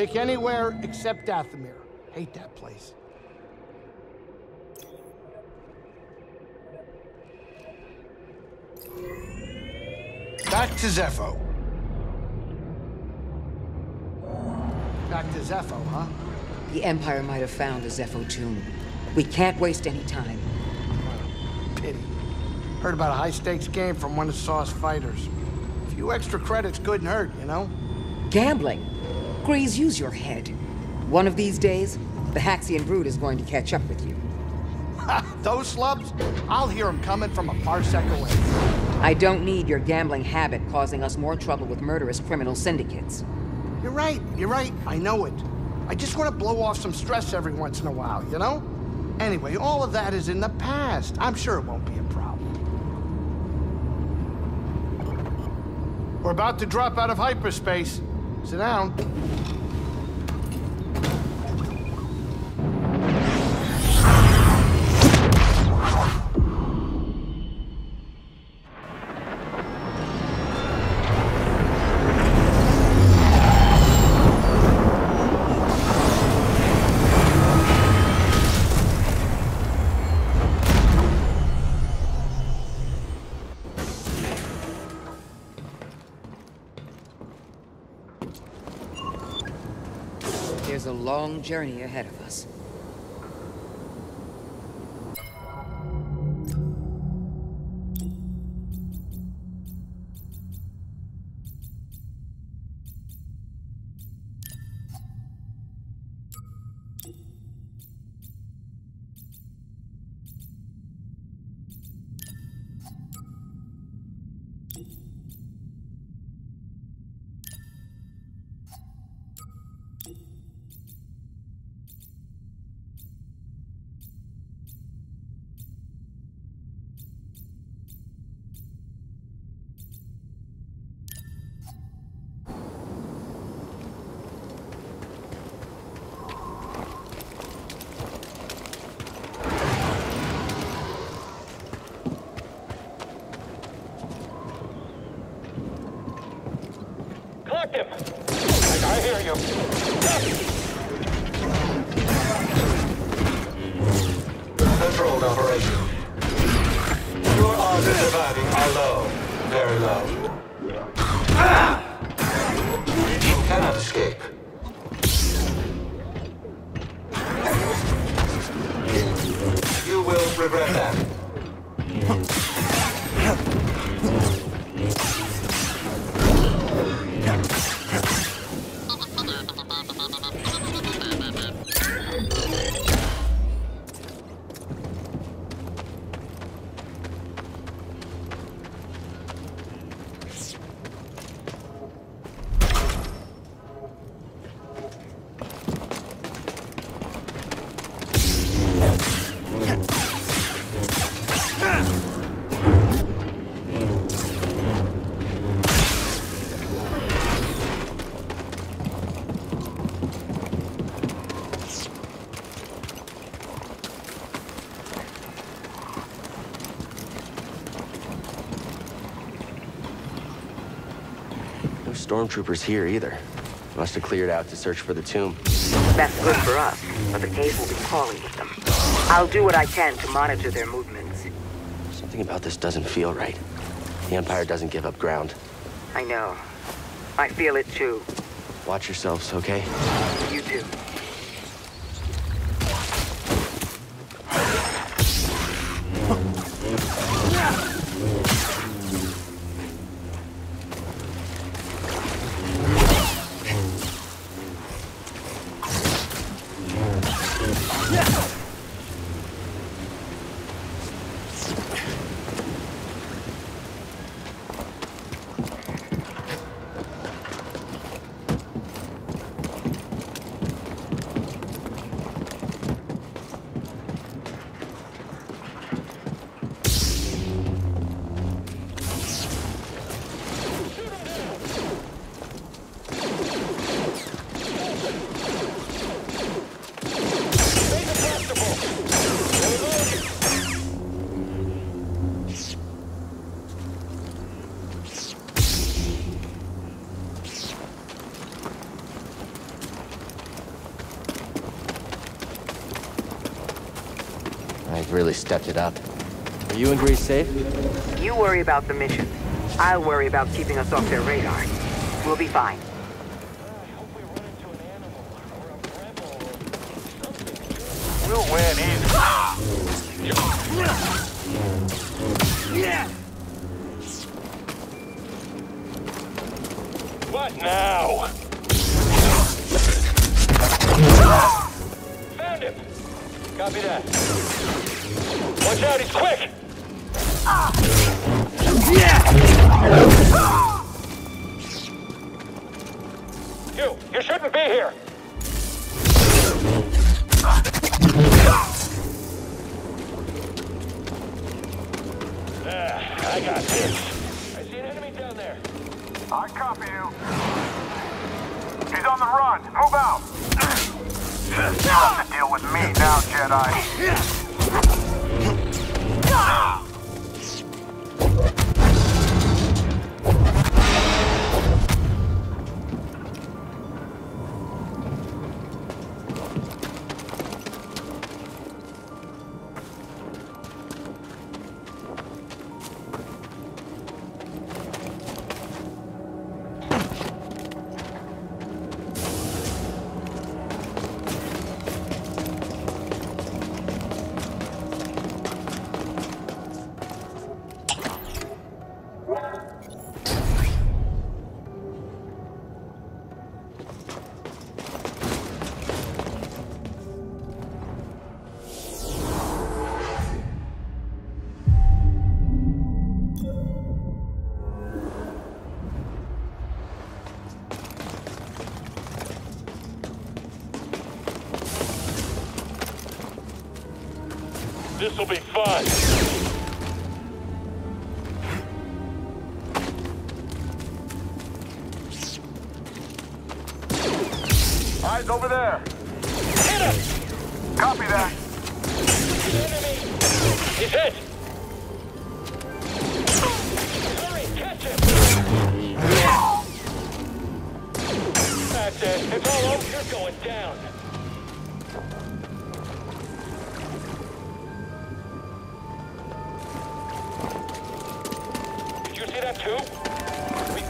Pick anywhere except Dathomir. Hate that place. Back to Zeffo, huh? The Empire might have found a Zeffo tomb. We can't waste any time. Pity. Heard about a high-stakes game from one of Saw's fighters. A few extra credits couldn't hurt, you know? Gambling? Grease, use your head. One of these days, the Haxian Brood is going to catch up with you. Those slubs? I'll hear them coming from a parsec away. I don't need your gambling habit causing us more trouble with murderous criminal syndicates. You're right. I know it. I just want to blow off some stress every once in a while, you know? Anyway, all of that is in the past. I'm sure it won't be a problem. We're about to drop out of hyperspace. Sit down. There's a long journey ahead of us. I hear you. Controlled operation. Your odds of surviving are low. Very low. You cannot escape. You will regret that. No stormtroopers here either. Must have cleared out to search for the tomb. That's good for us, but the cave will be crawling with them. I'll do what I can to monitor their movements. Something about this doesn't feel right. The Empire doesn't give up ground. I know. I feel it too. Watch yourselves, okay? You do. I've really stepped it up. Are you and Greece safe? You worry about the mission. I'll worry about keeping us off their radar. We'll be fine. We'll win easy. Yeah. What now? Found him. Copy that. Watch out, he's quick. Yeah. You shouldn't be here. I got this. I see an enemy down there. I copy you. He's on the run. Move out. Just have to deal with me now, Jedi. This'll be fun. Eyes over there. Hit him! Copy that. Enemy. He's hit. Hurry, catch him. That's it. It's all over. You're going down.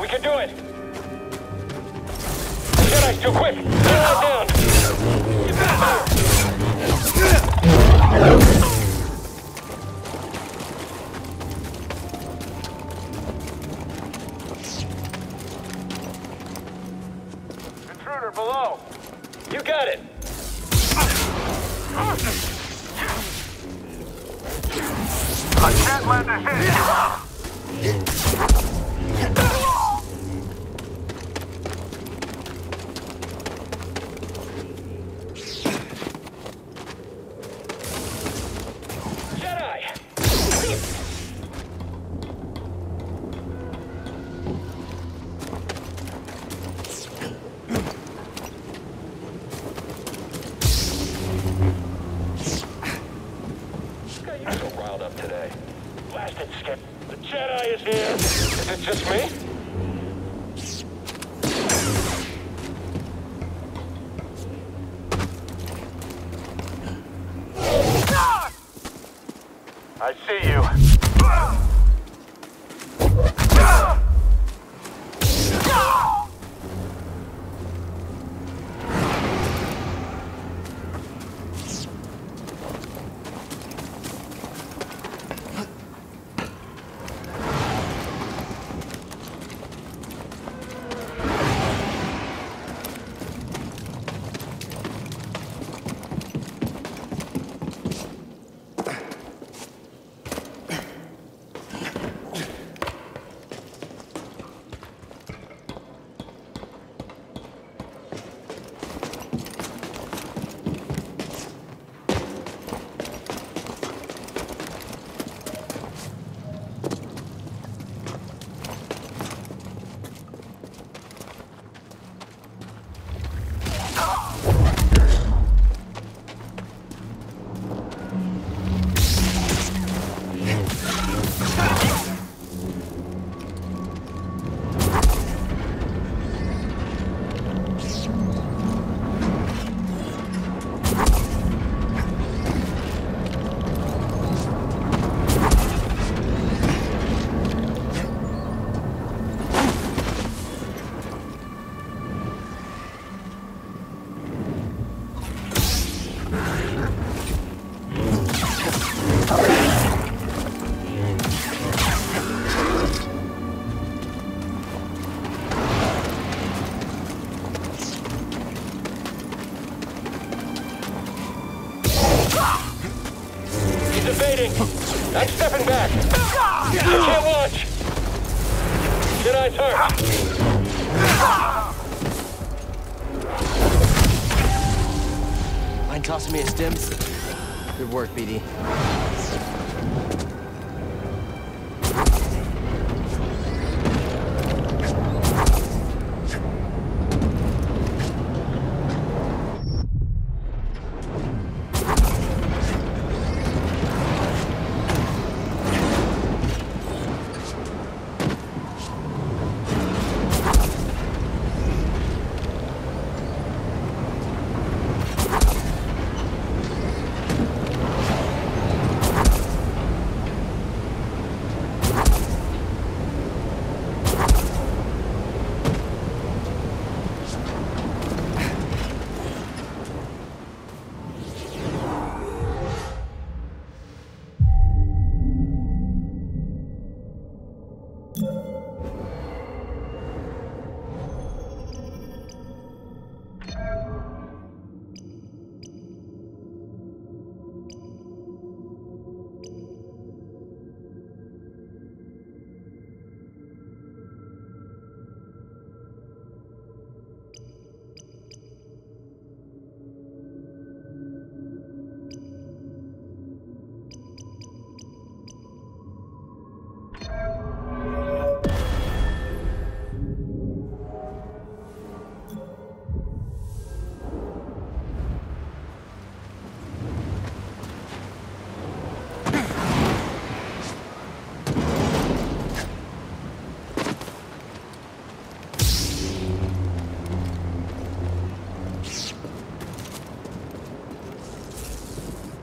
We can do it! Jedi's too quick! Get that down! Get back! Intruder below! You got it! I can't land a hit! I see you. evading. I'm stepping back. I can't watch. Jedi turn. Mind tossing me a stims? Good work, BD.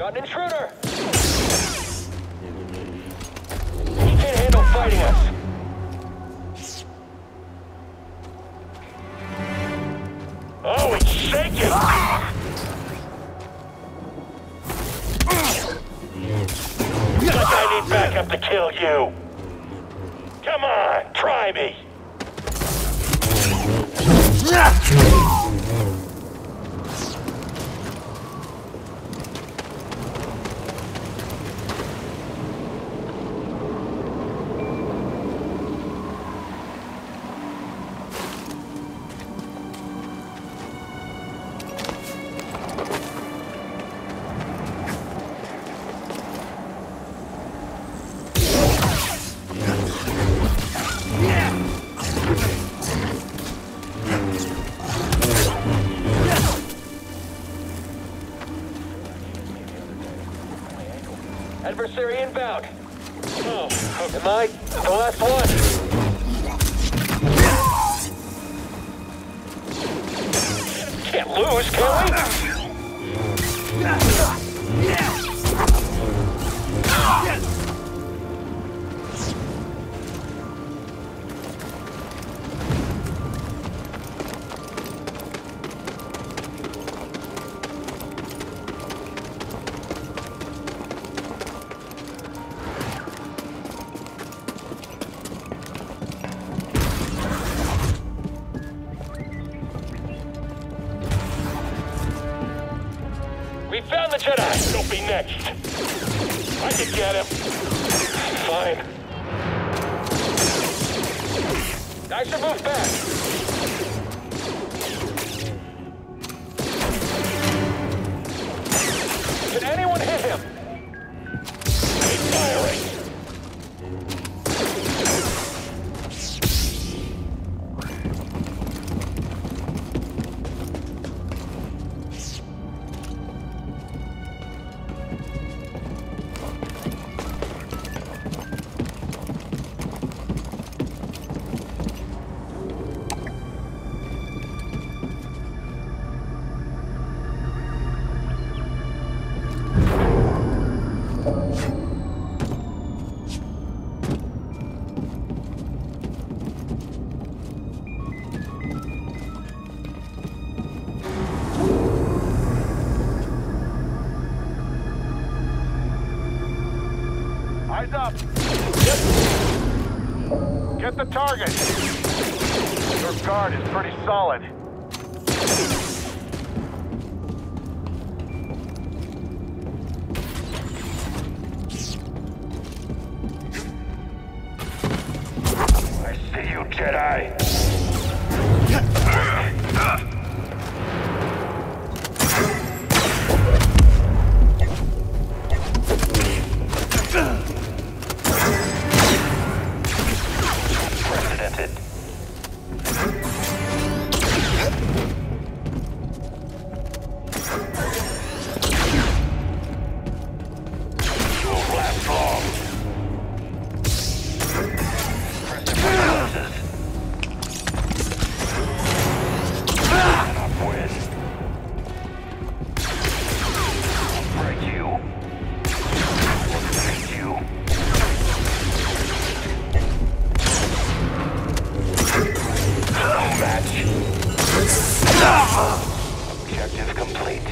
An intruder! He can't handle fighting us! Oh, it's shaking! Like I need backup to kill you! Come on, try me! Adversary inbound. Oh, am I the last one? Can't lose, can we? We found the Jedi! Don't be next! I can get him! Fine. I should move back! Did anyone hit him? He's firing! Eyes up! Yep. Get the target! Your guard is pretty solid. Objective complete.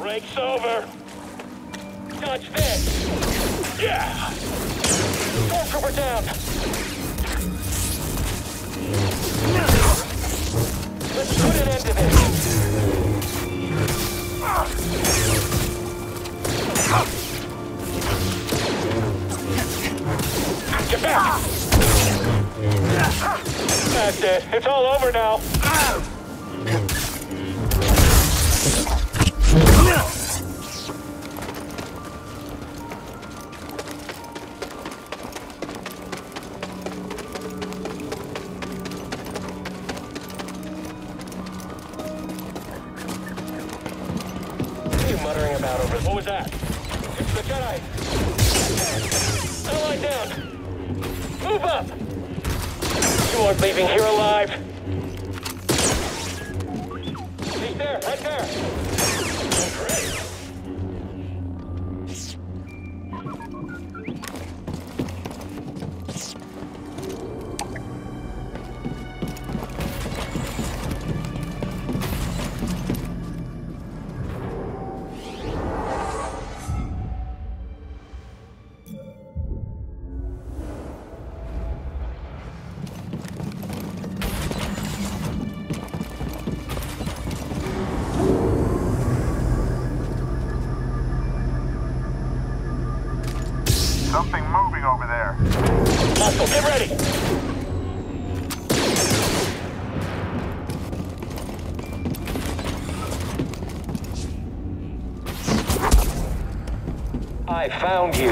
Break's over. Dodge this. Yeah. Stormtrooper down. Let's put an end to this. Get back. That's it. It's all over now. I found you.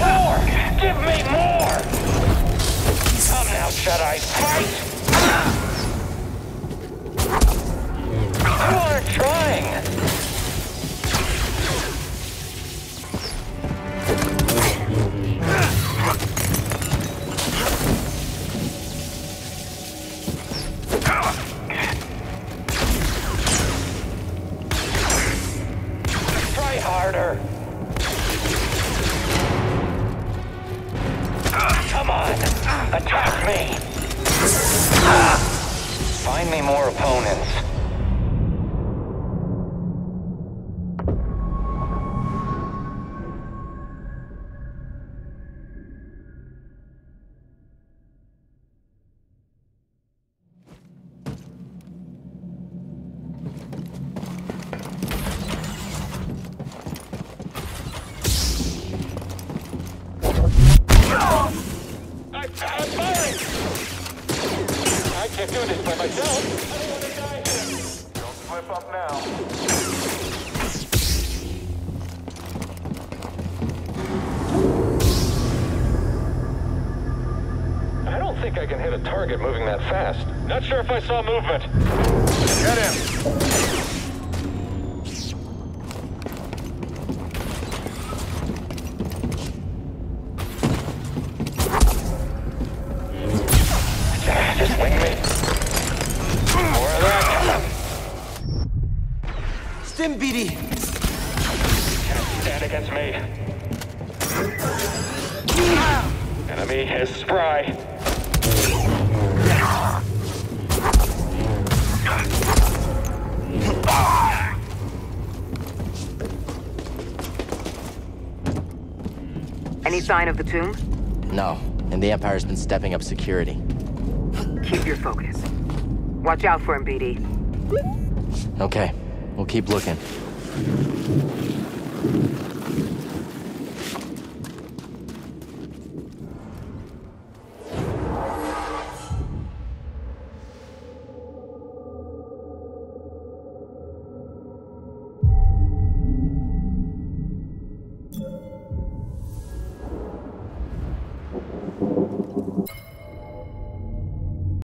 More! Give me more! Come now, Jedi, fight! You aren't trying! I can't do this by myself. I don't want to die. target moving that fast. Not sure if I saw movement. Get him! Just wing me. More of that! Stim BD! Can't stand against me. Enemy is spry. Any sign of the tomb? No, and the Empire's been stepping up security. Keep your focus. Watch out for him, BD. Okay, we'll keep looking.